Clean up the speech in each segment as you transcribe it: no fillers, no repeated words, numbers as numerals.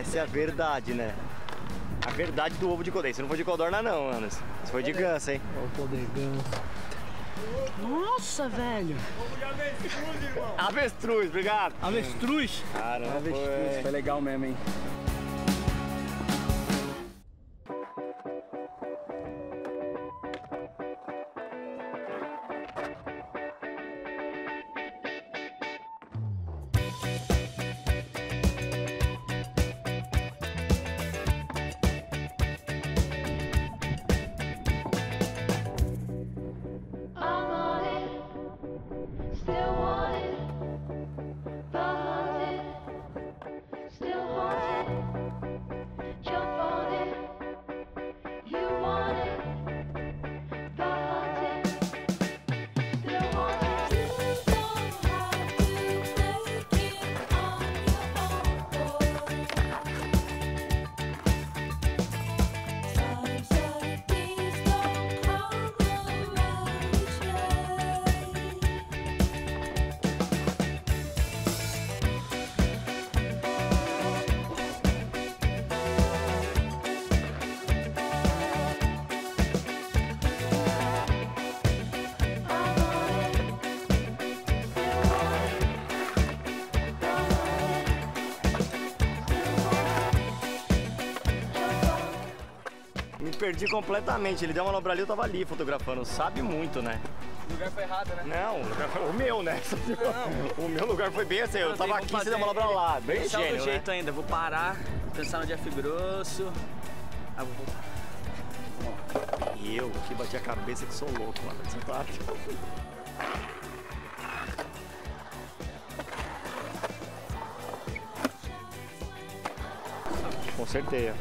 Essa é a verdade, né? A verdade do ovo de codorna. Isso não foi de codorna não, Anderson. Isso foi de ganso, hein? Olha o pô de ganso. Nossa, velho! Ovo de avestruz, irmão! Avestruz, obrigado! Avestruz? Caramba, avestruz. Foi legal mesmo, hein? Perdi completamente, ele deu uma manobra ali, eu tava ali fotografando, sabe muito, né? O lugar foi errado, né? Não, o lugar foi o meu, né? Não. O meu lugar foi bem assim, eu tava aqui, você deu uma manobra lá, bem gênio, do jeito, né? Ainda, vou parar, pensar no Jeff Grosso, ah, vou voltar. E eu que bati a cabeça que sou louco, mano, você tá... Consertei, ó.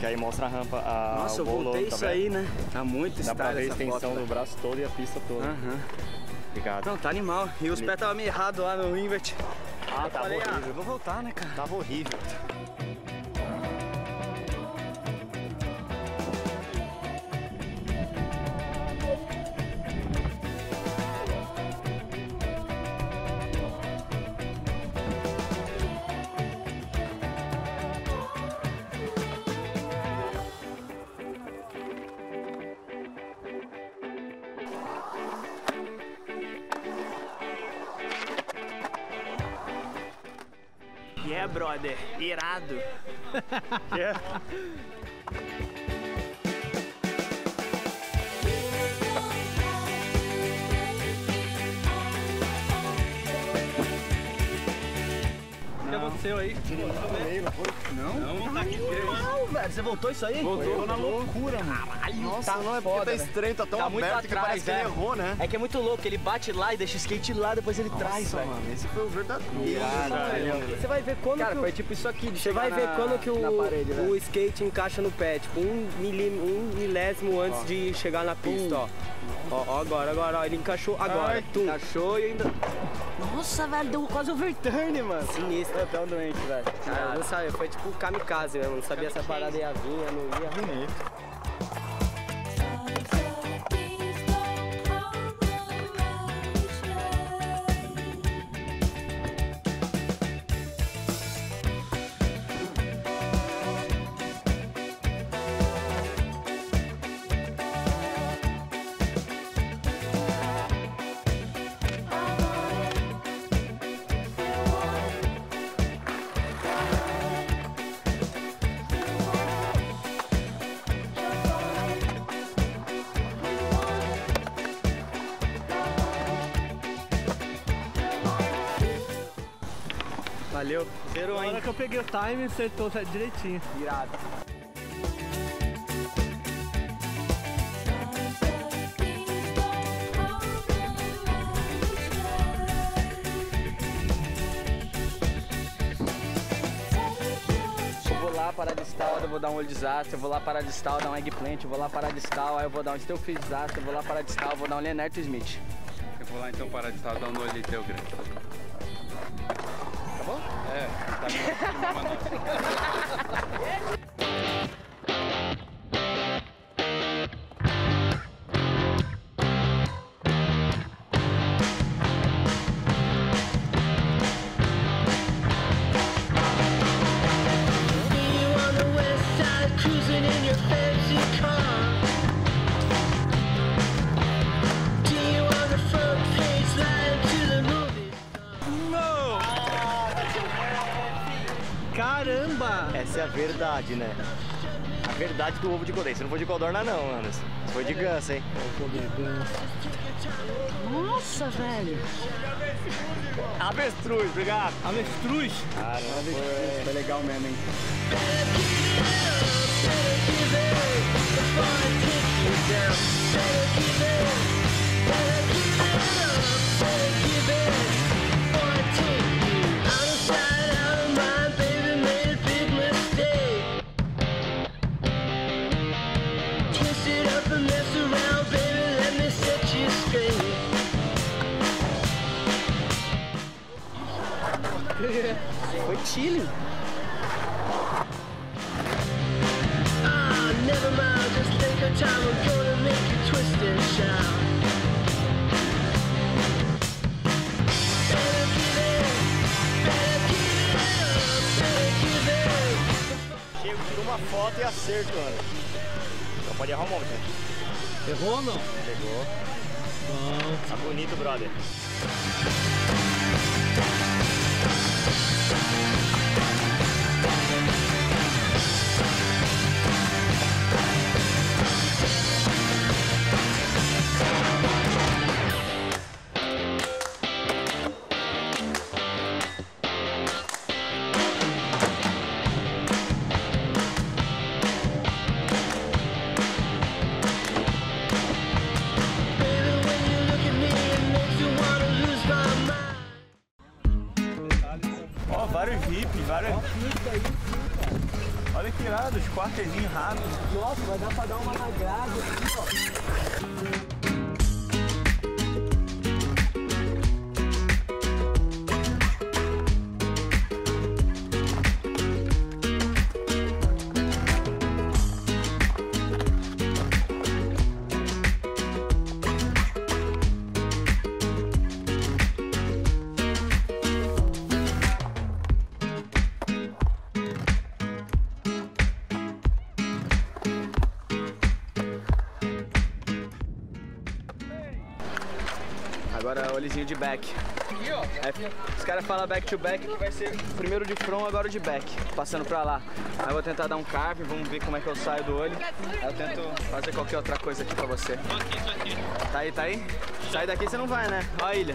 Que aí mostra a rampa, a nossa, eu voltei isso aí, né? Tá muito estranho. Dá pra ver a extensão do braço todo e a pista toda. Aham. Obrigado. Não, tá animal. E os pés estavam meio errados lá no invert. Ah, tava horrível. Vou voltar, né, cara? Tava horrível. Yeah, brother, irado. Yeah. O que aconteceu aí? Não, velho, você voltou isso aí? Voltou na loucura, mano. Caralho, nossa, tá não é foda, tá estranho, tá tão tá aberto muito que atrás, parece que ele errou, né? É que é muito louco, ele bate lá e deixa o skate lá, depois ele nossa, traz, velho. Mano, esse foi o verdadeiro. Você vai ver quando cara, que... foi tipo isso aqui, você vai ver quando que parede, o skate encaixa no pé, tipo um milésimo antes ó. De chegar na pista, ó. Ó, agora, ó, ele encaixou agora. Ai, tum. Encaixou e ainda... Nossa, velho, deu quase overturn, mano. Sinistro. Eu tô tão doente, velho. Ah, não sabia, foi tipo kamikaze mesmo. Não sabia essa parada ia vir, não ia. Bonito. Valeu, zerou ainda. Na hora que eu peguei o time, acertou direitinho. Irado. Eu vou lá, parar de stall, eu vou dar um olho de desastre, eu vou lá, parar de stall, dar um eggplant, eu vou lá, parar de stall, aí eu vou dar um steel free desastre, eu vou lá, parar de stall, eu vou dar um Leonardo Smith. Eu vou lá então, parar de stall, dar um olho de teu grande. É, tá muito. verdade, né? A verdade do ovo de codorna. Você não foi de codorna, não, Anderson. Você foi de ganso, hein? Eu fui de ganso. Nossa, velho! Avestruz, obrigado! Avestruz? Ah, avestruz. Foi legal mesmo, hein? Foi Chile. Ah, never mind, just take your time. I'm gonna make you twist and shout. Better give it, better give it up, better give it. Chego, tiro uma foto e acerto, mano. Só pode errar um monte, né? Errou ou não? Pegou. Bom. Tá bonito, brother. Vários VIPs, vários... Olha que irado, os quartezinhos rápidos. Nossa, vai dar pra dar uma magrada aqui, ó. Agora olhezinho de back. É, os caras falam back to back, que vai ser primeiro de front, agora o de back. Passando pra lá. Aí eu vou tentar dar um carve, vamos ver como é que eu saio do olho. Aí eu tento fazer qualquer outra coisa aqui pra você. Tá aí, tá aí? Sai daqui você não vai, né? Ó a ilha.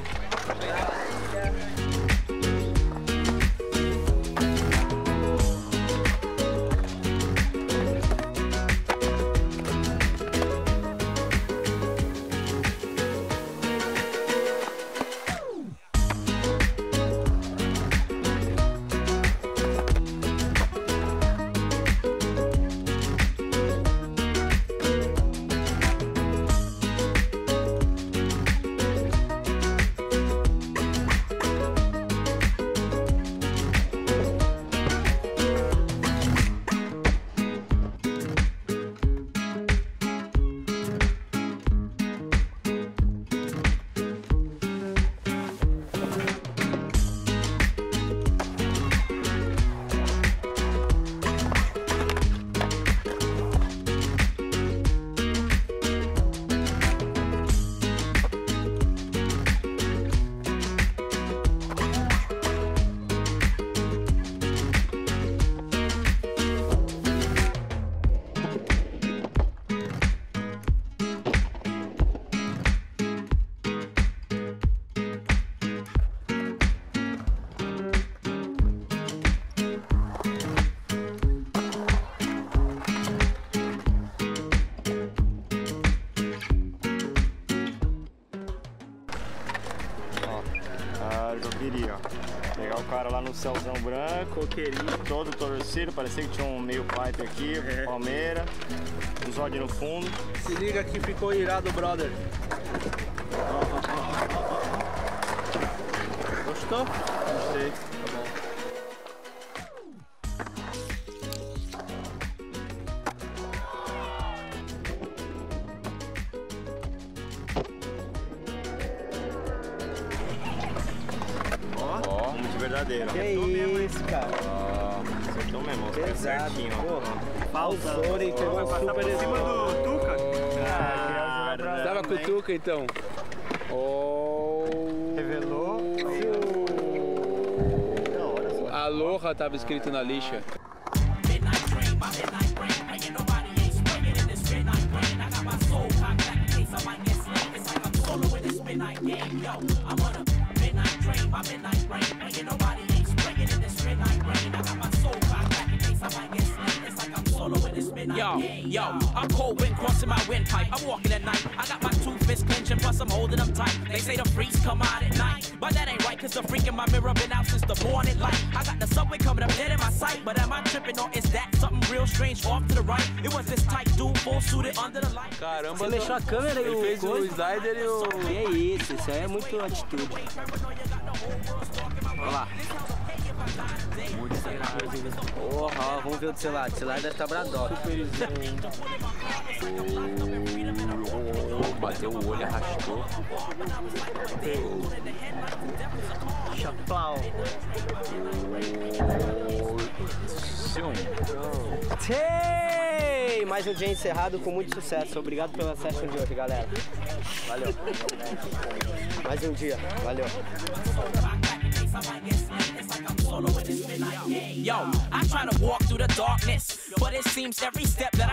Eu queria, ó, pegar o cara lá no céuzão branco, eu queria todo torcido, parecia que tinha um meio pipe aqui, palmeira, um zóio no fundo. Se liga que ficou irado, brother. Gostou? Gostei. Tá bom. Verdadeiro. Que isso, cara. Ah, acertou mesmo, pesado, certinho. Pô, pausou e pegou a super em cima do Tuca. Ah, você tava com o Tuca, então? Oh, revelou. Oh. Aloha tava escrito na lixa. my midnight rain. When you nobody ain't spraying in this midnight rain. I got my soul clock back in case I might get slain. It's like I'm solo in this midnight. Yo, I'm cold wind crossing my windpipe. I'm walking at night. I got my two fists clenching, plus I'm holding them tight. They say the freaks come out at night, but that ain't right, cause the freak in my mirror been out since the morning light. I got the subway coming up dead in my sight, but am I tripping or is that something real strange off to the right? It was this tight dude full suited under the light. Caramba, você mexeu a câmera e fez o slider e o... Que é isso aí é muito atitude. Olha lá. Porra, vamos ver o do celular. O celular deve tá bradoca. Bateu o olho, arrastou. Chapau. Hey! Mais um dia encerrado com muito sucesso. Obrigado pela session de hoje, galera. Valeu. Mais um dia. Valeu. Yo, I try to walk through the darkness, but it seems every step that I